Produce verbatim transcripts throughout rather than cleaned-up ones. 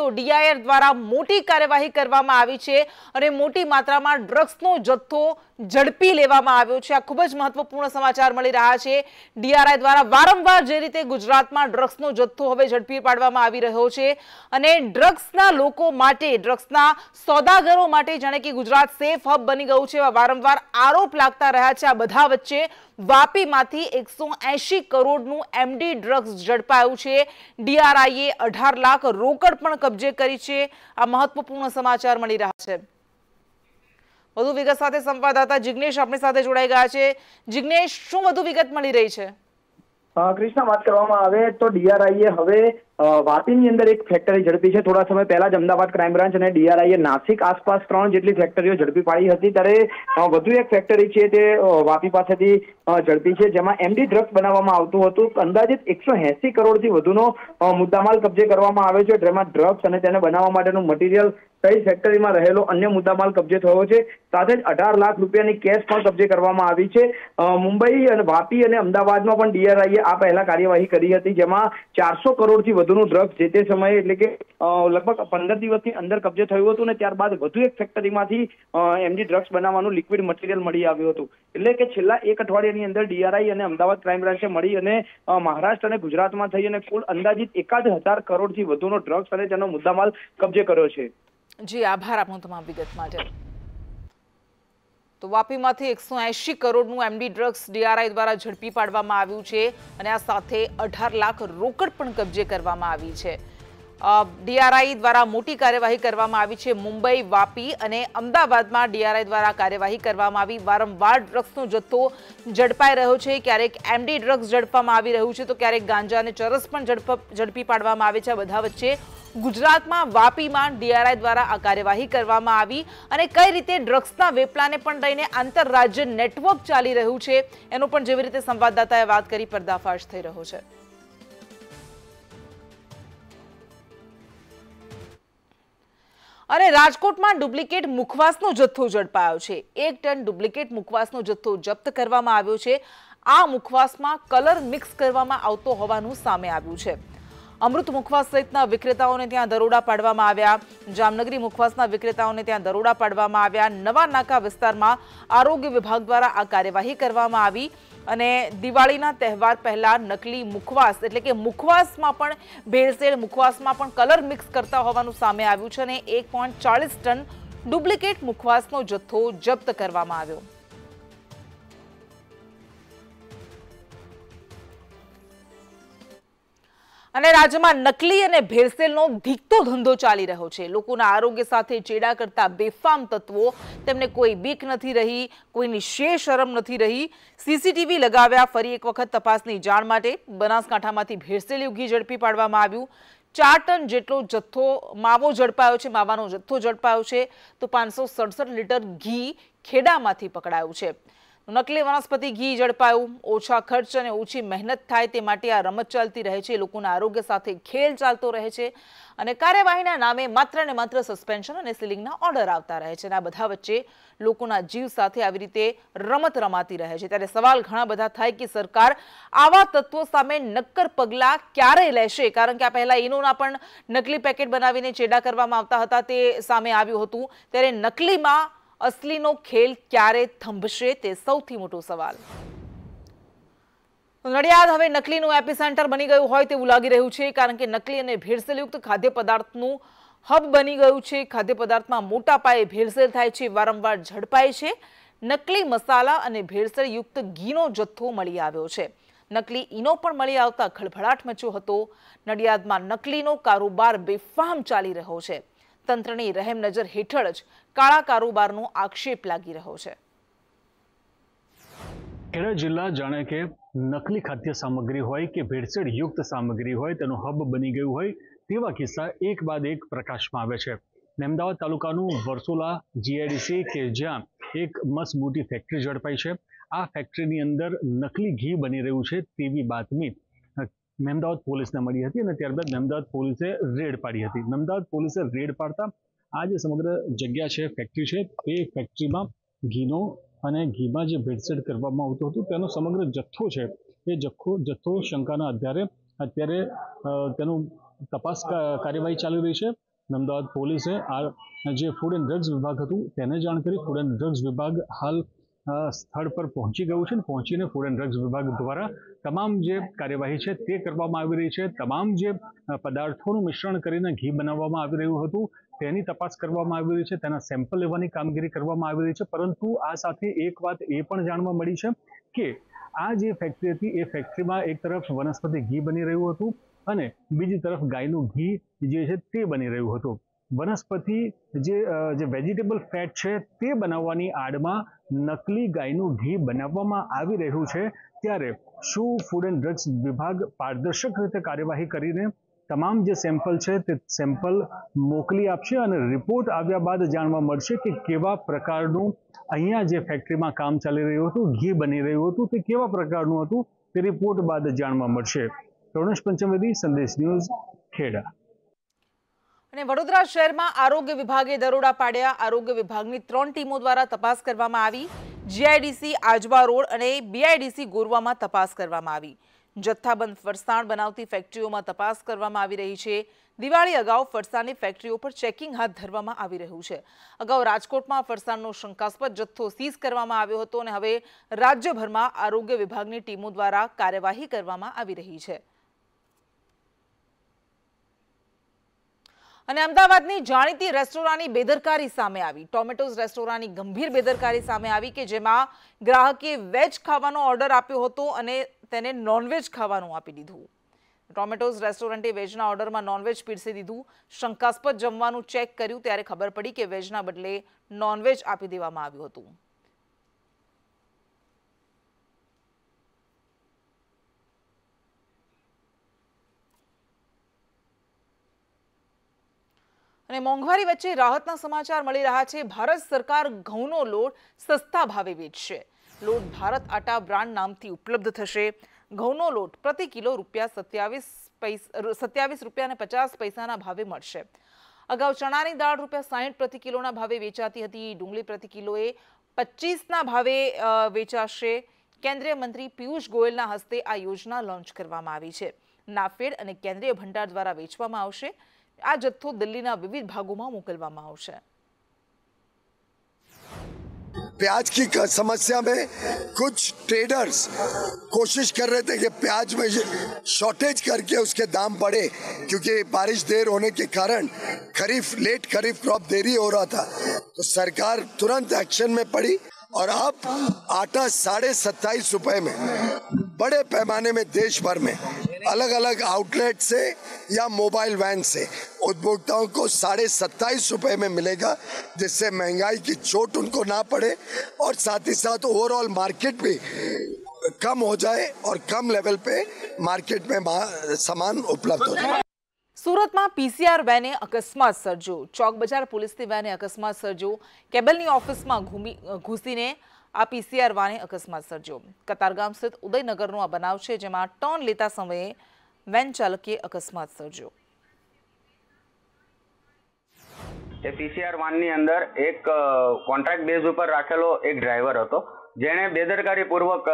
तो ડીઆઈઆર द्वारा मोटी कार्यवाही करवामां आवी छे अने मोटी मात्रामां ड्रग्सनो जत्थो झड़पी लेवामां आव्यो छे। आ खूब ज महत्वपूर्ण समाचार मळी रह्या छे। ડીઆઈઆર द्वारा वारंवार जे रीते गुजरातमां ड्रग्सनो जत्थो हवे झड़पी पाडवामां आवी रह्यो छे अने ड्रग्सना लोको माटे ड्रग्सना सोदागरो माटे जाणे के गुजरात सेफ हब बनी गयुं छे एवा वारंवार आरोप लागता रह्या छे। आ बधा वच्चे वापी मांथी एक सौ अस्सी करोड़नुं एमडी ड्रग्स झड़पायुं छे। ડીઆઈઆરએ अठार लाख रोकड़ पण कब्जे करी छे। आ महत्वपूर्ण समाचार मळी रह्या छे। વધુ વિગત સાથે સંવાદદાતા જિગ્નેશ આપણી સાથે જોડાઈ ગયા છે। જિગ્નેશ, શું વધુ વિગત મળી રહી છે? कृष्णा बात કરવામાં આવે તો ડીઆરઆઈએ હવે વાપીની અંદર એક ફેક્ટરી ઝડપી છે। થોડા સમય પહેલા જ અમદાવાદ ક્રાઇમ બ્રાન્ચ અને ડીઆરઆઈએ નાસિક આસપાસ ત્રણ જેટલી ફેક્ટરીઓ ઝડપી પાડી હતી, ત્યારે વધુ એક ફેક્ટરી છે તે વાપી પાસેથી ઝડપી છે, જેમાં એમડી ડ્રગ્સ બનાવવામાં આવતું હતું। અંદાજિત એકસો એસી કરોડથી વધુનો મુદ્દામાલ કબજે કરવામાં આવ્યો છે, જેમાં ડ્રગ્સ અને તેને બનાવવા માટેનું મટીરિયલ સહિત ફેક્ટરીમાં રહેલો અન્ય મુદ્દામાલ કબજે થયો છે। સાથે જ અઢાર લાખ રૂપિયાની કેશ પણ કબજે કરવામાં આવી છે। મુંબઈ અને વાપી અને અમદાવાદમાં પણ ડીઆરઆઈએ આ પહેલા કાર્યવાહી કરી હતી, જેમાં ચારસો કરોડથી વધુ ड्रग्स जे समय एटले के लगभग पंदर दिवसनी अंदर कब्जे थयुं हतुं ने त्यारबाद वधु एक फेक्टरीमांथी एमडी ड्रग्स बनाववानुं लिक्विड मटीरियल मळी आव्युं हतुं। एटले के छेल्ला एक अठवाडियानी अंदर डीआरआई अने अमदावाद क्राइम ब्रांचे मळी अने महाराष्ट्र अने गुजरातमां थई अने कुल अंदाजित एकाद हजार करोड़थी वधुनो ड्रग्स अने तेनो मुद्दामाल कब्जे कर्यो छे। जी आभार आपनो तमाम विगत माटे। तो वापीमांथी एक सौ अस्सी करोड़नुं एमडी ड्रग्स ડીઆરઆઈ द्वारा झड़पी पाडवामां आव्युं छे अने आ साथे अठार लाख रोकड़ पण कब्जे करवामां आवी छे। ડીઆરઆઈ द्वारा मोटी कार्यवाही करवामां आवी छे। मुंबई, वापी अने अमदावादमां ડીઆરઆઈ द्वारा कार्यवाही करवामां आवी। वारंवार ड्रग्सनो जत्थो झड़पाई रह्यो छे। क्यारेक एमडी ड्रग्स झड़पवामां आवी रह्युं छे तो क्यारेक गांजा अने चरस पण झड़पी पाडवामां आवे छे। आ बधा वच्चे गुजरातमां वापीमां ડીઆરઆઈ द्वारा आ कार्यवाही करवामां आवी अने कई रीते ड्रग्सना वेपलाने पण लईने आंतरराज्य नेटवर्क चाली रह्युं छे एनो पण जेवी रीते संवाददाताए वात करी पर्दाफाश थई रह्यो छे। अरे राजकोटमां डुप्लिकेट मुखवासनो जत्थो झडपायो छे। एक टन डुप्लिकेट मुखवासनो जत्थो जप्त करवामां आव्यो छे। आ मुखवासमां कलर मिक्स करवामां आवतो होवानुं सामे आव्युं छे। अमृत मुखवास सहितना विक्रेताओने त्यां दरोड़ा पाडवामां आव्या। जामनगरी मुखवासना विक्रेताओने त्यां दरोड़ा पाडवामां आव्या। नवा नाका विस्तारमां आरोग्य विभाग द्वारा आ कार्यवाही करवामां आवी अने दिवाळीना तहेवार पहेला नकली मुखवास एटले के मुखवासमां पण भेळसेळ मुखवासमां पण कलर मिक्स करता होवानुं सामे आव्युं छे अने एक पॉइंट चालीस टन डुप्लिकेट मुखवासनो जत्थो जप्त करवामां आव्यो। अने राज्यमां नकली अने भेळसेळनो धीकतो धंधो चाली रह्यो छे। लोकोना आरोग्य साथे चेडा करता बेफाम तत्वो तेमने कोई बीक नथी रही, कोईनी शे शरम नथी रही। सीसीटीवी लगाव्या फरी एक वखत तपासनी जाण माटे बनासकांठामांथी भेळसेळ युगी झडपी पाडवामां आव्युं। चार टन जेटलो जत्थो मावो झडपायो छे। मावानो जत्थो झडपायो छे तो पांचसो सड़सठ लीटर घी खेडामांथी पकड़ायुं छे। नकली वनस्पति घी झड़पायु। ओछा खर्च अने ओछी मेहनत थाय ते माटे आ रमत चालती रहे छे। लोकोना आरोग्य साथे खेल चालतो रहे छे अने कार्यवाहीना नामे मात्र ने मात्र सस्पेन्शन अने सीलिंगना ऑर्डर आवता रहे छे। आ बधा वच्चे लोकोना जीव साथे आवी रीते रमत रमाती रहे छे, त्यारे सवाल घणा बधा थाय के सरकार आवा तत्वो सामे नक्कर पगला क्यारे लेशे, कारण के आ पहेला इनोना पण नकली पेकेट बनावीने चेडा करवामां आवता हता ते सामे आव्युं हतुं, त्यारे नकलीमां असलीनो खेल क्यारे थंभशे ते सौथी मोटो सवाल। नडियाद हवे नकलीनुं एपिसेंटर बनी गयुं होय तेवुं लागी रह्युं छे, कारण के नकली अने भेळसेळयुक्त खाद्य पदार्थनुं हब बनी गयुं छे। खाद्य पदार्थमां मोटा पाये भेळसेळ थाय छे, वारंवार झडपाय छे। नकली मसाला अने भेळसेळयुक्त घीनो जत्थो मळी आव्यो छे। नकली ईनो पण मळी आवता खळभळाट मच्यो हतो। नडियादमां नकलीनो कारोबार बेफाम चाली रह्यो छे। तंत्रनी रहम नजर हेठळ ज काळा कारोबारनो आक्षेप लागी रह्यो छे। खेड़ा जिला जाने के नकली खाद्य सामग्री होय के भेड़सेळ युक्त सामग्री होय तेनो हब बनी गयुं होय तेवा किस्सा एक बाद एक प्रकाशमां आवे छे। अमदावाद तालुकानुं वर्सोला जीआईडीसी के ज्यां एक मस्त मोटी फेक्टरी झड़पाई छे। आ फेक्टरीनी अंदर नकली घी बनी रह्युं छे तेवी बातमी अमदावाद पोलीसने मळी हती अने त्यारबाद अमदावाद पोलीसे रेड पाड़ी हती। अमदावाद पोलीसे रेड पाड़ता आ जे समग्र जग्या छे फेक्टरी छे ते फेक्टरीमां घीनो अने घीमां जे भेळसेळ करवामां आवतुं हतुं तेनो समग्र जथ्थो छे ए जथ्थो जथ्थो शंकाना आधारे अत्यारे तेनो तपास कार्यवाही चाली रही छे। અમદાવાદ પોલીસે આ જે ફૂડ એન્ડ ડ્રગ્સ વિભાગ હતું તેને જાણ કરી. ફૂડ એન્ડ ડ્રગ્સ વિભાગ હાલ સ્થળ પર પહોંચી ગયું છે. પહોંચીને ફૂડ એન્ડ ડ્રગ્સ વિભાગ દ્વારા તમામ જે કાર્યવાહી છે તે કરવામાં આવી રહી છે. તમામ જે પદાર્થોનું મિશ્રણ કરીને ઘી બનાવવામાં આવી રહ્યું હતું તેની તપાસ કરવામાં આવી રહી છે, તેના સેમ્પલ લેવાની કામગીરી કરવામાં આવી રહી છે. પરંતુ આ સાથે એક વાત એ પણ જાણવા મળી છે કે આ જે ફેક્ટરી હતી એ ફેક્ટરીમાં એક તરફ વનસ્પતિ ઘી બની રહ્યું હતું અને બીજી તરફ ગાયનું ઘી જે છે તે બની રહ્યું હતું. વનસ્પતિ જે જે વેજીટેબલ ફેટ છે તે બનાવવાની આડમાં નકલી ગાયનું ઘી બનાવવામાં આવી રહ્યું છે. ત્યારે શું ફૂડ એન્ડ ડ્રગ્સ વિભાગ પારદર્શક રીતે કાર્યવાહી કરીને તમામ જે સેમ્પલ છે તે સેમ્પલ મોકલી આપશે અને રિપોર્ટ આવ્યા બાદ જાણવા મળશે કે કેવા પ્રકારનું અહીંયા જે ફેક્ટરીમાં કામ ચાલી રહ્યું હતું, ઘી બની રહ્યું હતું તે કેવા પ્રકારનું હતું તે રિપોર્ટ બાદ જાણવા મળશે. પ્રણેશ પંચમવેદી, સંદેશ ન્યૂઝ, ખેડા. અને વડોદરા શહેરમાં આરોગ્ય વિભાગે દરોડા પાડ્યા. આરોગ્ય વિભાગની ત્રણ ટીમો દ્વારા તપાસ કરવામાં આવી. જીઆઈડીસી આજવા રોડ અને બીઆઈડીસી ગોરવામાં તપાસ કરવામાં આવી. જથ્થાબંધ ફરસાણ બનાવતી ફેક્ટરીઓમાં તપાસ કરવામાં આવી રહી છે. દિવાળી અગાઉ ફરસાણની ફેક્ટરીઓ પર ચેકિંગ હાથ ધરવામાં આવી રહ્યું છે. અગાઉ રાજકોટમાં ફરસાણનો શંકાસ્પદ જથ્થો સીઝ કરવામાં આવ્યો હતો અને હવે રાજ્યભરમાં આરોગ્ય વિભાગની ટીમો દ્વારા કાર્યવાહી કરવામાં આવી રહી છે. અને અમદાવાદની જાણીતી રેસ્ટોરાંની બેદરકારી સામે આવી. ટોમેટોઝ રેસ્ટોરાંની ગંભીર બેદરકારી સામે આવી કે જેમાં ગ્રાહકે વેજ ખાવાનો ઓર્ડર આપ્યો હતો અને તેને નોનવેજ ખાવાનું આપી દીધું. ટોમેટોઝ રેસ્ટોરન્ટે વેજના ઓર્ડરમાં નોનવેજ પીરસી દીધું. શંકાસ્પદ જમવાનું ચેક કર્યું ત્યારે ખબર પડી કે વેજના બદલે નોનવેજ આપી દેવામાં આવ્યું હતું. અને મોંઘવારી વચ્ચે રાહતના સમાચાર મળી રહ્યા છે. ભારત સરકાર ઘઉંનો લોટ સસ્તા ભાવે વેચશે. લોટ ભારત આટા બ્રાન્ડ નામથી ઉપલબ્ધ થશે. ઘઉંનો લોટ પ્રતિ કિલો રૂપિયા સત્યાવીસ પૈસા સત્યાવીસ રૂપિયા અને પચાસ પૈસાના ભાવે મળશે. અગાઉ ચણાની દાળ રૂપિયા સાહીઠ પ્રતિ કિલોના ભાવે વેચાતી હતી. ડુંગળી પ્રતિ કિલોએ પચીસના ભાવે વેચાશે. કેન્દ્રીય મંત્રી પિયુષ ગોયલના હસ્તે આ યોજના લોન્ચ કરવામાં આવી છે. નાફેડ અને કેન્દ્રીય ભંડાર દ્વારા વેચવામાં આવશે. આ જથ્થો દિલ્હીના વિવિધ ભાગોમાં મોકલવામાં આવશે. प्याज की समस्या में कुछ ट्रेडर्स कोशिश कर रहे थे कि प्याज में शॉर्टेज करके उसके दाम बढ़े, क्योंकि बारिश देर होने के कारण खरीफ लेट खरीफ क्रॉप देरी हो रहा था. तो सरकार तुरंत एक्शन में पड़ी और अब आटा साढ़े सत्ताईस रुपये में बड़े पैमाने में देश भर में अलग अलग आउटलेट से या मोबाइल वैन से उपभोक्ताओं को साढ़े सत्ताईस रुपये में मिलेगा, जिससे महंगाई की चोट उनको ना पड़े और साथ ही साथ ओवरऑल मार्केट भी कम हो जाए और कम लेवल पे मार्केट में सामान उपलब्ध हो जाए. સુરતમાં પીસીઆર વેને અકસ્માત સર્જો. ચોક બજાર પોલીસની વેને અકસ્માત સર્જો. કેબલની ઓફિસમાં ઘૂસીને આ પીસીઆર વાને અકસ્માત સર્જો. કતારગામ સ્થિત ઉદયનગરનો આ બનાવ છે જેમાં ટર્ન લેતા સમયે વેન ચાલકે અકસ્માત સર્જો. તે પીસીઆર વાનની અંદર એક કોન્ટ્રાક્ટ બેઝ ઉપર રાખેલો એક ડ્રાઈવર હતો જેણે બેદરકારીપૂર્વક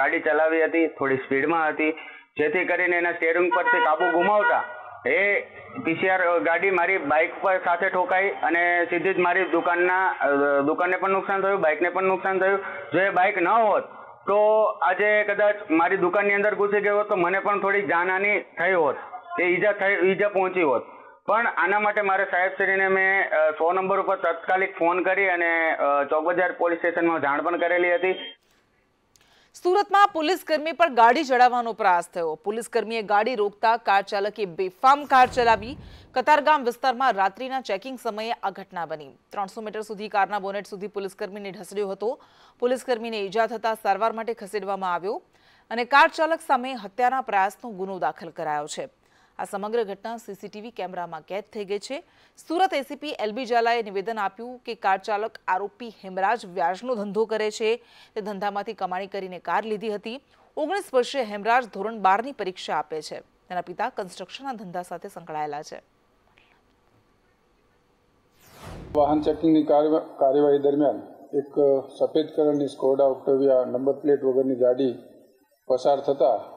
ગાડી ચલાવી હતી. થોડી સ્પીડમાં હતી, જેથી કરીને એના સ્ટેરિંગ પરથી કાબુ ગુમાવતા એ પીસીઆર ગાડી મારી બાઇક પર સાથે ઠોકાઈ અને સીધી જ મારી દુકાનના દુકાનને પણ નુકસાન થયું, બાઇકને પણ નુકસાન થયું. જો એ બાઇક ન હોત તો આજે કદાચ મારી દુકાનની અંદર ઘૂસી ગયો હોત તો મને પણ થોડી જાનહાની થઈ હોત, એ ઈજા થઈ ઈજા પહોંચી હોત. પણ આના માટે મારે સાહેબશ્રીને મેં સો નંબર ઉપર તાત્કાલિક ફોન કરી અને ચોક બજાર પોલીસ સ્ટેશનમાં જાણ પણ કરેલી હતી. સુરતમાં પોલીસકર્મી પર ગાડી ચડાવવાનો પ્રયાસ થયો. પોલીસકર્મીએ ગાડી રોકતા કાર ચાલકે બેફામ કાર ચલાવી. કતારગામ વિસ્તારમાં રાત્રિના ચેકિંગ સમયે આ ઘટના બની. ત્રણસો મીટર સુધી કારના બોનેટ સુધી પોલીસકર્મીને ઢસડ્યો હતો. પોલીસકર્મીને ઈજા થતા સારવાર માટે ખસેડવામાં આવ્યો અને કાર ચાલક સામે હત્યાના પ્રયાસનો ગુનો દાખલ કરાયો છે. આ સમગ્ર ઘટના સીસીટીવી કેમેરામાં કેદ થઈ ગઈ છે. સુરત એસીપી એલબી ઝાલાએ નિવેદન આપ્યું કે કાર ચાલક આરોપી હેમરાજ વ્યાજનો ધંધો કરે છે. તે ધંધામાંથી કમાણી કરીને કાર લીધી હતી. ઓગણીસ વર્ષે હેમરાજ ધોરણ બારની પરીક્ષા આપે છે. તેના પિતા કન્સ્ટ્રક્શનના ધંધા સાથે સંકળાયેલા છે. વાહન ચેકિંગની કાર્યવાહી દરમિયાન એક સફેદ કલરની સ્કોડા ઓક્ટેવિયા નંબર પ્લેટ વગરની ગાડી પસાર થતાં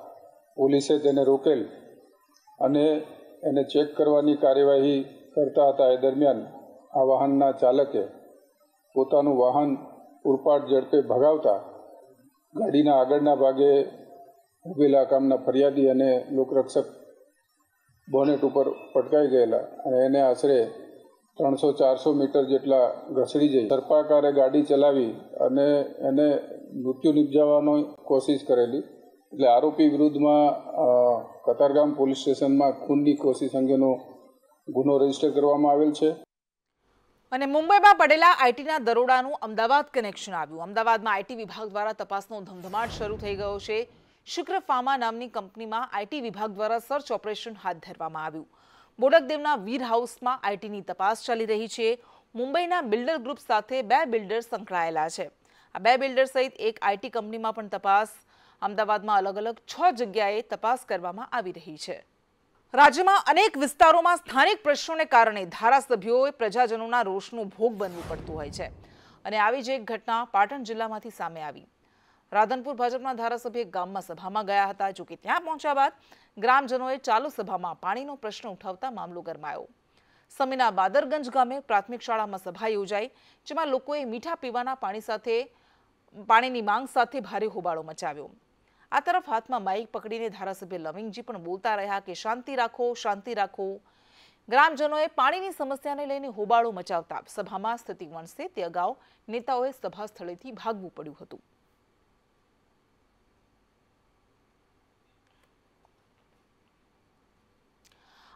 પોલીસે તેને રોકેલ અને એને ચેક કરવાની કાર્યવાહી કરતા હતા એ દરમિયાન આ વાહનના ચાલકે પોતાનું વાહન ઉરપાટ ઝડપે ભગાવતા ગાડીના આગળના ભાગે ઊભેલા કામના ફરિયાદી અને લોકરક્ષક બોનેટ ઉપર પટકાઈ ગયેલા અને એને આશરે ત્રણસો ચારસો મીટર જેટલા ઘસડી જઈ સર્પાકારે ગાડી ચલાવી અને એને મૃત્યુ નિપજાવવાનો કોશિશ કરેલી એટલે આરોપી વિરુદ્ધમાં કતારગામ પોલીસ સ્ટેશનમાં ખૂનની કોશિશ અંગેનો ગુનો રજીસ્ટર કરવામાં આવેલ છે। અને મુંબઈમાં પડેલા આઈટીના દરોડાનું અમદાવાદ કનેક્શન આવ્યું। અમદાવાદમાં આઈટી વિભાગ દ્વારા તપાસનો ધમધમાટ શરૂ થઈ ગયો છે। શુક્ર ફાર્મા નામની કંપનીમાં આઈટી વિભાગ દ્વારા સર્ચ ઓપરેશન હાથ ધરવામાં આવ્યું। બોડકદેવના વીર હાઉસમાં આઈટીની તપાસ ચાલી રહી છે। મુંબઈના બિલ્ડર ગ્રુપ સાથે બે બિલ્ડર સંકળાયેલા છે। આ બે બિલ્ડર સહિત એક આઈટી કંપનીમાં પણ તપાસ અમદાવાદમાં अलग अलग छ जगह तपास करवामां आवी रही छे। राज्य में अनेक विस्तारों में स्थानिक प्रश्नों ने कारण धारासभ्योए प्रजाजनों रोषनो भोग बनवू पड़तुं होय छे। अने आवी ज एक घटना पाटण जिल्लामांथी सामे आवी। राधनपुर भाजपना धारासभ्य गाम में सभा में गया हता। जो कि त्यां पहोंच्या बाद ग्रामजनोए चालू सभा में पाणीनो प्रश्न उठावता मामलो गरमायो। समीना बादरगंज गामे प्राथमिक शाला में सभा योजाई, जेमां लोकोए मीठा पीवाना पाणी साथे पाणीनी मांग साथे भारे होबाळो मचाव्यो। आ तरफ हाथ में माइक पकड़ीने धारासभ्य लविंगजी पण बोलता रहा कि शांति राखो शांति राखो। ग्रामजनोए पाणीनी समस्याने लईने होबाळो मचावता सभामां स्थिति वणसे ते अगाऊ नेताओए सभा स्थळेथी भागवू पड्युं हतुं।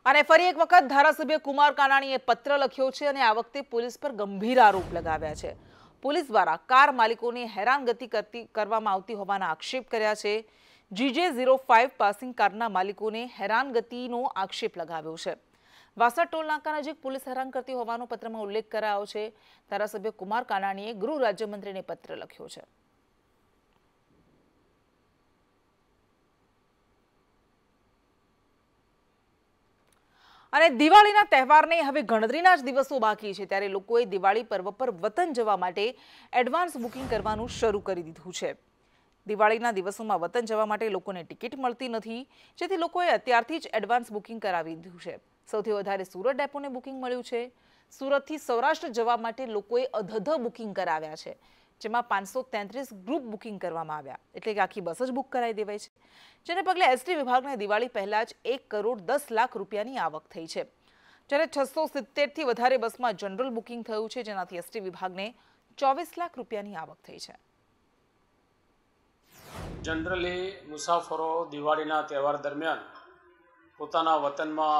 अने फरी एक वखत धारासभ्य कुमार कानाणीए पत्र लख्यो छे अने आ वखते पोलीस पर गंभीर आरोप लगाव्या छे। पुलिस द्वारा कार मालिकोने हैरानगति करती करवामां आवती होवाना आक्षेप कर्या छे। जीजे जीरो फाइव पासिंग कारना मालिकोने हैरानगतिनो आक्षेप लगाव्यो छे। वासा टोल नाका नजीक पुलिस हैरान करती होवानो पत्रमां उल्लेख करायो छे। धारासभ्य कुमार कानाणीए गृह राज्यमंत्रीने पत्र लख्यो छे। दिवाळीना तहेवारने हवे गणतरीना ज दिवसों बाकी छे, त्यारे लोकोए दिवाळी पर्व पर वतन जवा माटे एडवांस बुकिंग करवानुं शरू करी दीधुं छे। दिवाळीना दिवसोमां वतन जवा माटे लोकोने टिकिट मळती नथी, जेथी लोकोए अत्यारथी ज एडवांस बुकिंग करावी दीधुं छे। सौथी वधारे सूरत डेपोने बुकिंग मळ्युं छे। सूरतथी सौराष्ट्र जवा माटे लोकोए अधध बुकिंग कराव्या छे, जेमां पांच सौ तेत्रीस ग्रुप बुकिंग करवामां आव्या, एटले के आखी बस ज बुक कराई देवाई छे। जेने पगले एसटी विभागने दिवाळी पहेला ज एक करोड़ दस लाख रूपियानी आवक थई छे, त्यारे छह सौ सत्तर थी वधारे बसमां जनरल बुकिंग थयुं छे, जेनाथी एसटी विभागने चौवीस लाख रूपियानी आवक थई छे। जनरली मुसाफरो दिवाळीना तहेवार दरमियान पोताना वतनमां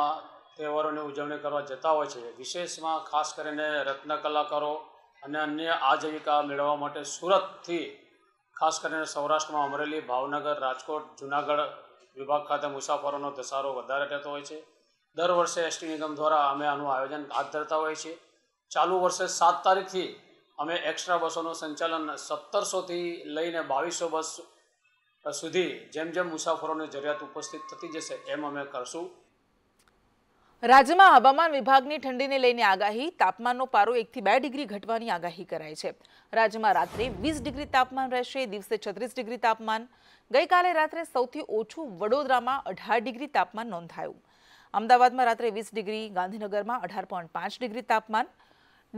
तहेवारोनी उजवणी करवा जता होय छे। विशेषमां खास करीने रत्न कलाकारो અને અન્ય આજીવિકા મેળવવા માટે સુરતથી ખાસ કરીને સૌરાષ્ટ્રમાં અમરેલી, ભાવનગર, રાજકોટ, જૂનાગઢ વિભાગ ખાતે મુસાફરોનો ધસારો વધારે થતો હોય છે। દર વર્ષે એસટી નિગમ દ્વારા અમે આનું આયોજન હાથ ધરતા હોય છે। ચાલુ વર્ષે સાત તારીખથી અમે એક્સ્ટ્રા બસોનું સંચાલન સત્તરસોથી લઈને બાવીસો બસ સુધી જેમ જેમ મુસાફરોની જરૂરિયાત ઉપસ્થિત થતી જશે એમ અમે કરશું। राज्य में हवामान विभाग की ठंडी ने लईने आगाही। तापमान नो पारो एक थी बे डिग्री घटवानी आगाही कराई छे। राज्य में रात्रे वीस डिग्री तापमान रहेशे, दिवसे छत्रीस डिग्री तापमान। गई काले रात्रे सौथी ओछुं वडोदरा में अठार डिग्री तापमान नोंधायुं। अमदावाद में रात्रे वीस डिग्री, गांधीनगर में अठार पॉइंट पांच डिग्री तापमान।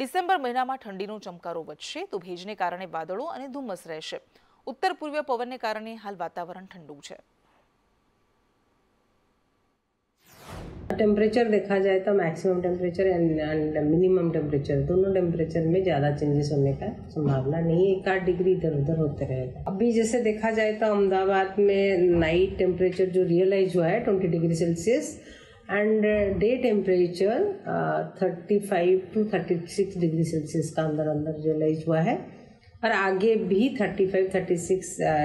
डिसेम्बर महीना में ठंडी नो चमकारो वधशे तो भेजने कारण वादळों और धुम्मस रहेशे। उत्तर पूर्वीय पवन ने कारण हाल वातावरण ठंडू छे। टेम्परेचर देखा जाए तो maximum temperature and minimum temperature दोनों टेम्परेचर में ज़्यादा चेंजेस होने का संभावना नहीं है। एक आध डिग्री इधर उधर होते रहेगा। अभी जैसे देखा जाए तो अहमदाबाद में नाइट टेम्परेचर जो रियलाइज हुआ है twenty degree Celsius and day temperature thirty five to thirty six degree Celsius का अंदर अंदर रियलाइज हुआ है और आगे भी पैंतीस, छत्तीस,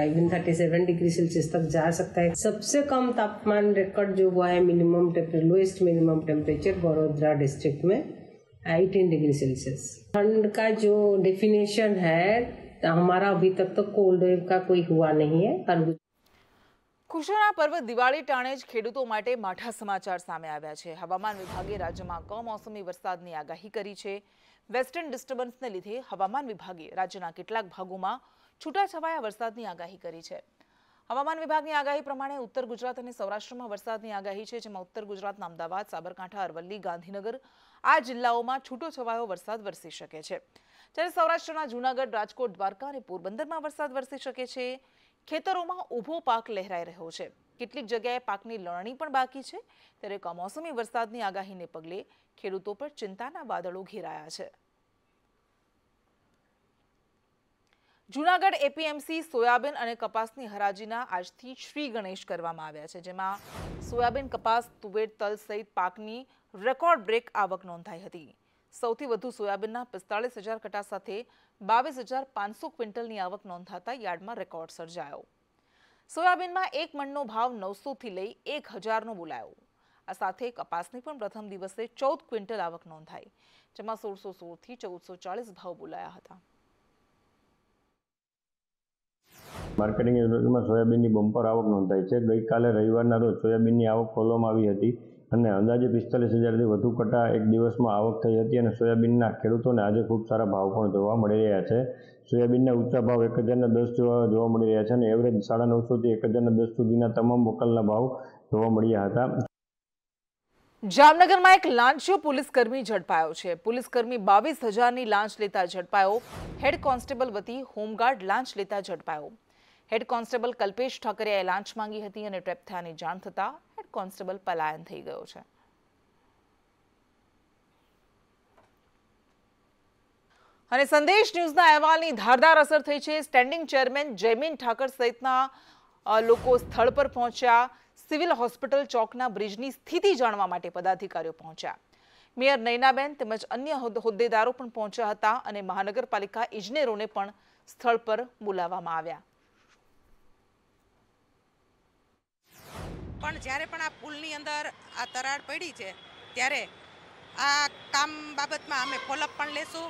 इवन सैंतीस डिग्री सेल्सियस तक जा सकता है। सबसे कम तापमान रिकॉर्ड जो हुआ है minimum temperature, lowest minimum temperature Vadodara district में अठारह डिग्री सेल्सियस। ठंड का जो डेफिनेशन है हमारा अभी तक तो कोल्ड वेव का कोई हुआ नहीं है। खुशीना पर्व दिवाळी टाणे ज खेडूतो माटे माठा समाचार सामे आव्या छे। हवामान विभागे राज्यमां कमोसमी वरसादनी आगाही करी छे। वेस्टर्न डिस्टर्बन्सने लीधे हवामान विभागे राज्यना केटलाक भागोमां छूटाछवाया वरसादनी आगाही करी छे। हवामान विभागनी आगाही प्रमाणे उत्तर गुजरात अने सौराष्ट्रमां वरसादनी आगाही छे, जेमां उत्तर गुजरातना अमदावाद, साबरकांठा, अरवल्ली, गांधीनगर આ જિલ્લાઓમાં છૂટોછવાયો વરસાદ વરસી શકે છે। જ્યારે સૌરાષ્ટ્રના જૂનાગઢ, રાજકોટ, દ્વારકા અને પોરબંદરમાં વરસાદ વરસી શકે છે। ખેતરોમાં ઊભો પાક લહેરાઈ રહ્યો છે। કેટલીક જગ્યાએ પાકની લણણી પણ બાકી છે। ત્યારે કમોસમી વરસાદની આગાહીને પગલે ખેડૂતો પર ચિંતાના વાદળો ઘેરાયા છે। जूनागढ़ एपीएमसी सोयाबीन और कपासनी हराजीना आज थी श्री गणेश करवामां आव्या छे, जेमां सोयाबीन, कपास, तुवेर, तल सहित पाकनी रेकॉर्ड ब्रेक आवक नोंधाई हती। सौथी वधु सोयाबीनना पिस्तालीस हज़ार कटा साथे बावीस हज़ार पांच सौ क्विंटलनी आवक नोंधाता यार्डमां रेकॉर्ड सर्जायो। सोयाबीनमां एक मणनो भाव नौ सौ थी लई एक हज़ारनो बोलायो। आ साथे कपासनी पण प्रथम दिवसे चौदह क्विंटल आवक नोंधाई, जेमां सोल सौ सोल थी चौदह सौ चालीस भाव बोलाया हता। मार्केटिंग एवरेज में सोयाबीन बम्पर आवक नोंधाई है। गई काले रविवार रोज सोयाबीन की आवक खोलवामां आवी हती अने अंदाजे पिस्तालीस हज़ार थी वधु कटा एक दिवस में आवक थई हती अने सोयाबीनना खेडूतोने आज खूब सारा भाव पण जोवा मळी रह्या छे। सोयाबीनना ऊंचा भाव एक हज़ार दस जोवा मळी रह्या छे अने एवरेज साढ़ा नौ सौ थी एक हज़ार दस सुधीना तमाम वकलना भाव जोवा मळ्या हता। जामनगर में एक लांचियो पुलिसकर्मी झड़पायो है। पुलिसकर्मी बावीस हज़ार की लांच लेता झड़पायो। हेड कॉन्स्टेबल वती होमगार्ड लांच लेता झड़पायो। हेड कॉन्स्टेबल कल्पेश ठाकरियाए लांच मांगी हती अने ट्रेप थयानी जाण थता हेड कॉन्स्टेबल पलायन थई गयो छे। अने संदेश न्यूजना अहेवालनी धारदार असर थई छे। स्टेन्डिंग चेयरमेन जयमीन ठाकर सहितना लोको स्थळ पर पहोंच्या। सिविल हॉस्पिटल चौकना ब्रिजनी स्थिति जाणवा माटे पदाधिकारी पहोंच्या। मेयर नैनाबेन तेमज अन्य होद्देदारो पण पहोंच्या हता अने महानगरपालिका इजनेरोने पण स्थळ पर बोलाववामां आव्या। पण ज्यारे पण आ पुलनी अंदर आ तराड़ पड़ी है त्यारे आ काम बाबत में अमे फॉलोअप पण लेशुं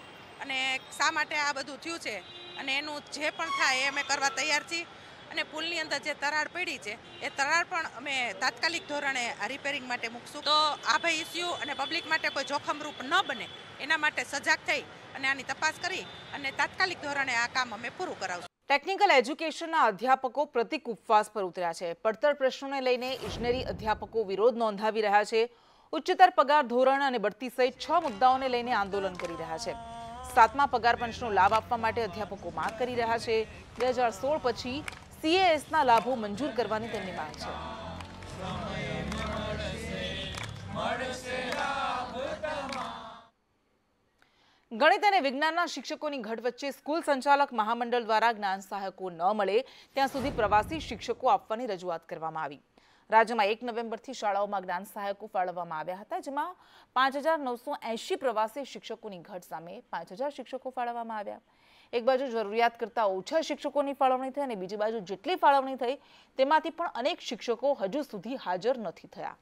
अने शा माटे आ बधुं थयुं छे अने एनुं जे पण थाय ए अमे करवा तैयार छीए। अने पुलनी अंदर जे तराड़ पड़ी है ए तराड़ पण अमे तात्कालिक धोरणे आ रिपेरिंग माटे मूकशुं तो आ भाई इश्यू अने पब्लिक माटे कोई जोखमरूप न बने एना माटे सजाग थई अने आनी तपास करी अने तात्कालिक धोरणे आ काम अमे पूरुं करावशुं। टेक्निकल एज्युकेशन अध्यापकों प्रतीक उपवास पर उतर्या है। પડતર પ્રશ્નોને લઈને ઇજનેરી અધ્યાપકો વિરોધ નોંધાવી રહ્યા છે। ઉચ્ચતર પગાર ધોરણ અને બઢતી સહિત છ મુદ્દાઓને લઈને આંદોલન કરી રહ્યા છે। સાતમા પગાર પંચનો લાભ આપવા માટે અધ્યાપકો માંગ કરી રહ્યા છે। બે હજાર સોળ પછી સીએએસના લાભો મંજૂર કરવાની તેમની માંગ છે। गणित अने विज्ञानना शिक्षकोनी घट वच्चे स्कूल संचालक महामंडल द्वारा ज्ञान सहायको न मळे त्यां सुधी प्रवासी शिक्षको आपवानी रजूआत करवामां आवी। राज्यमां एक नोवेम्बरथी शाळाओमां ज्ञान सहायको फाळववामां આવ્યા હતા, જેમાં पांच हज़ार नौ सौ अस्सी प्रवासी शिक्षकोनी घट સામે पांच हज़ार शिक्षको ફાળવવામાં આવ્યા। એક બાજુ જરૂરિયાત કરતા ઓછા શિક્ષકોની ફાળવણી થઈ અને બીજી બાજુ જેટલી ફાળવણી થઈ તેમાંથી પણ અનેક શિક્ષકો હજુ સુધી હાજર નથી થયા।